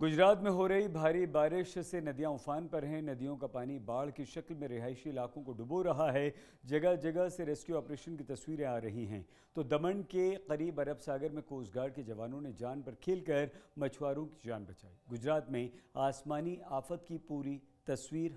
गुजरात में हो रही भारी बारिश से नदियां उफान पर हैं। नदियों का पानी बाढ़ की शक्ल में रिहायशी इलाकों को डुबो रहा है। जगह जगह से रेस्क्यू ऑपरेशन की तस्वीरें आ रही हैं। तो दमन के करीब अरब सागर में कोस्ट गार्ड के जवानों ने जान पर खेलकर मछुआरों की जान बचाई। गुजरात में आसमानी आफत की पूरी तस्वीर।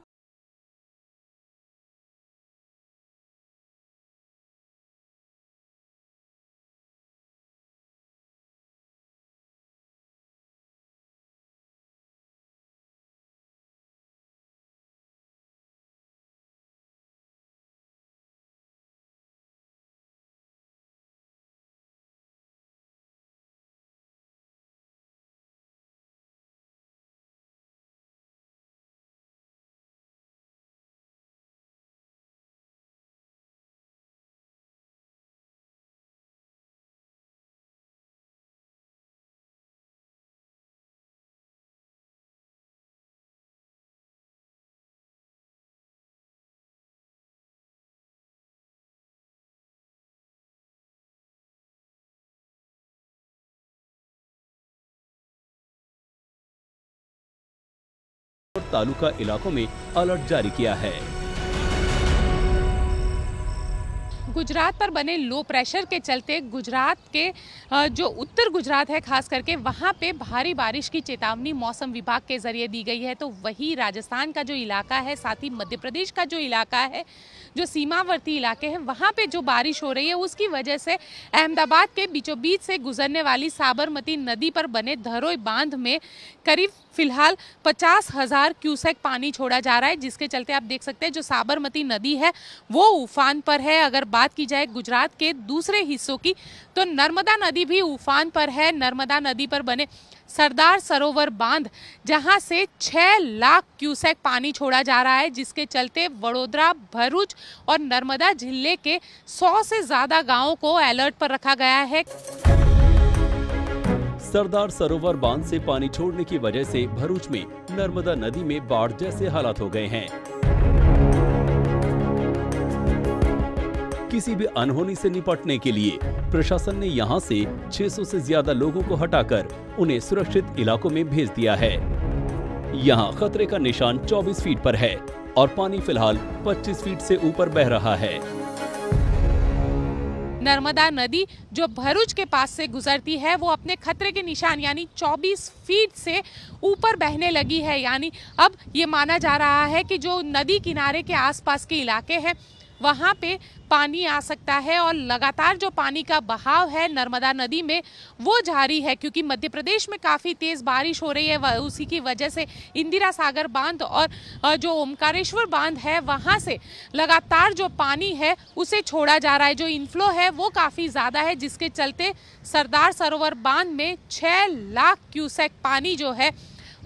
तालुका इलाकों में अलर्ट जारी किया है। गुजरात पर बने लो प्रेशर के चलते गुजरात के जो उत्तर गुजरात है खास करके वहाँ पे भारी बारिश की चेतावनी मौसम विभाग के जरिए दी गई है। तो वही राजस्थान का जो इलाका है, साथ ही मध्य प्रदेश का जो इलाका है, जो सीमावर्ती इलाके हैं, वहाँ पे जो बारिश हो रही है उसकी वजह से अहमदाबाद के बीचों बीच से गुजरने वाली साबरमती नदी पर बने धरोई बांध में करीब फिलहाल 50,000 क्यूसेक पानी छोड़ा जा रहा है, जिसके चलते आप देख सकते हैं जो साबरमती नदी है वो उफान पर है। अगर बात की जाए गुजरात के दूसरे हिस्सों की तो नर्मदा नदी भी उफान पर है। नर्मदा नदी पर बने सरदार सरोवर बांध जहां से 6 लाख क्यूसेक पानी छोड़ा जा रहा है, जिसके चलते वडोदरा, भरूच और नर्मदा जिले के 100 से ज़्यादा गांवों को अलर्ट पर रखा गया है। सरदार सरोवर बांध से पानी छोड़ने की वजह से भरूच में नर्मदा नदी में बाढ़ जैसे हालात हो गए हैं। किसी भी अनहोनी से निपटने के लिए प्रशासन ने यहां से 600 से ज्यादा लोगों को हटाकर उन्हें सुरक्षित इलाकों में भेज दिया है। यहां खतरे का निशान 24 फीट पर है और पानी फिलहाल 25 फीट से ऊपर बह रहा है। नर्मदा नदी जो भरूच के पास से गुजरती है वो अपने खतरे के निशान यानी 24 फीट से ऊपर बहने लगी है। यानी अब ये माना जा रहा है कि जो नदी किनारे के आसपास के इलाके हैं वहाँ पे पानी आ सकता है और लगातार जो पानी का बहाव है नर्मदा नदी में वो जारी है, क्योंकि मध्य प्रदेश में काफ़ी तेज़ बारिश हो रही है। उसी की वजह से इंदिरा सागर बांध और जो ओंकारेश्वर बांध है वहाँ से लगातार जो पानी है उसे छोड़ा जा रहा है। जो इनफ्लो है वो काफ़ी ज़्यादा है, जिसके चलते सरदार सरोवर बांध में 6 लाख क्यूसेक पानी जो है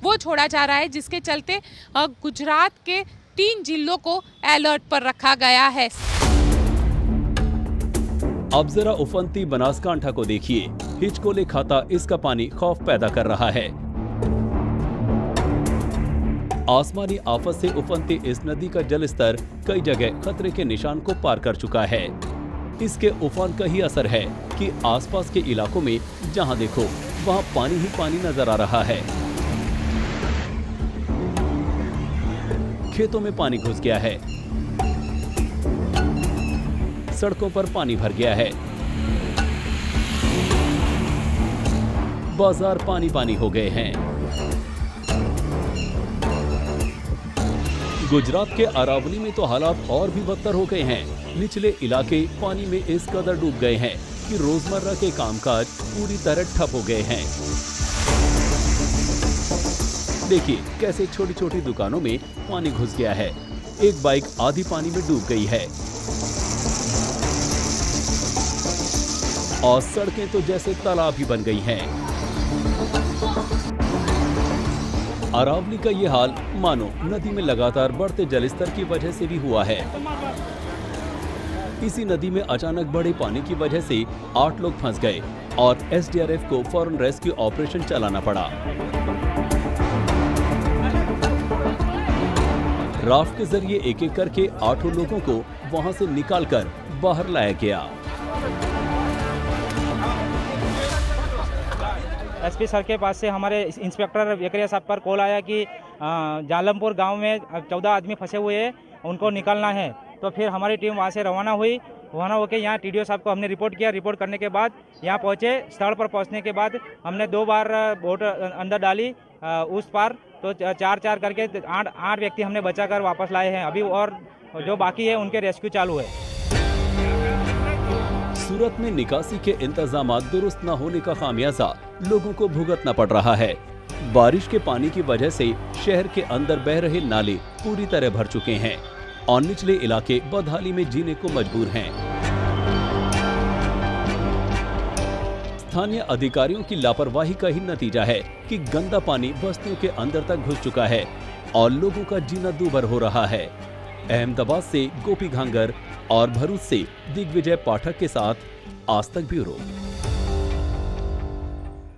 वो छोड़ा जा रहा है, जिसके चलते गुजरात के 3 जिलों को अलर्ट पर रखा गया है। अब जरा उफनती बनासकांठा को देखिए। हिचकोले खाता इसका पानी खौफ पैदा कर रहा है। आसमानी आफत से उफनती इस नदी का जलस्तर कई जगह खतरे के निशान को पार कर चुका है। इसके उफान का ही असर है कि आसपास के इलाकों में जहां देखो वहां पानी ही पानी नजर आ रहा है। खेतों में पानी घुस गया है, सड़कों पर पानी भर गया है, बाजार पानी पानी हो गए हैं। गुजरात के अरावली में तो हालात और भी बदतर हो गए हैं। निचले इलाके पानी में इस कदर डूब गए हैं कि रोजमर्रा के कामकाज पूरी तरह ठप हो गए हैं। देखिए कैसे छोटी छोटी दुकानों में पानी घुस गया है। एक बाइक आधी पानी में डूब गई है और सड़कें तो जैसे तालाब ही बन गई हैं। अरावली का ये हाल मानो नदी में लगातार बढ़ते जलस्तर की वजह से भी हुआ है। इसी नदी में अचानक बढ़े पानी की वजह से 8 लोग फंस गए और एसडीआरएफ को फौरन रेस्क्यू ऑपरेशन चलाना पड़ा। राफ्ट के जरिए एक एक करके 8 लोगों को वहां से निकालकर बाहर लाया गया। एसपी सर के पास से हमारे इंस्पेक्टर वेकरिया साहब पर कॉल आया कि जालमपुर गांव में 14 आदमी फंसे हुए हैं, उनको निकालना है। तो फिर हमारी टीम वहां से रवाना होकर यहाँ टीडीओ साहब को हमने रिपोर्ट किया। रिपोर्ट करने के बाद यहाँ पहुँचे। स्थल पर पहुँचने के बाद हमने 2 बार बोट अंदर डाली उस पार, तो 4-4 करके 8 व्यक्ति हमने बचा कर वापस लाए हैं अभी, और जो बाकी है उनके रेस्क्यू चालू है। सूरत में निकासी के इंतजाम दुरुस्त न होने का खामियाजा लोगों को भुगतना पड़ रहा है। बारिश के पानी की वजह से शहर के अंदर बह रहे नाले पूरी तरह भर चुके हैं और निचले इलाके बदहाली में जीने को मजबूर हैं। स्थानीय अधिकारियों की लापरवाही का ही नतीजा है कि गंदा पानी बस्तियों के अंदर तक घुस चुका है और लोगों का जीना दूभर हो रहा है। अहमदाबाद से गोपी घांगर और भरूच से दिग्विजय पाठक के साथ आज तक ब्यूरो।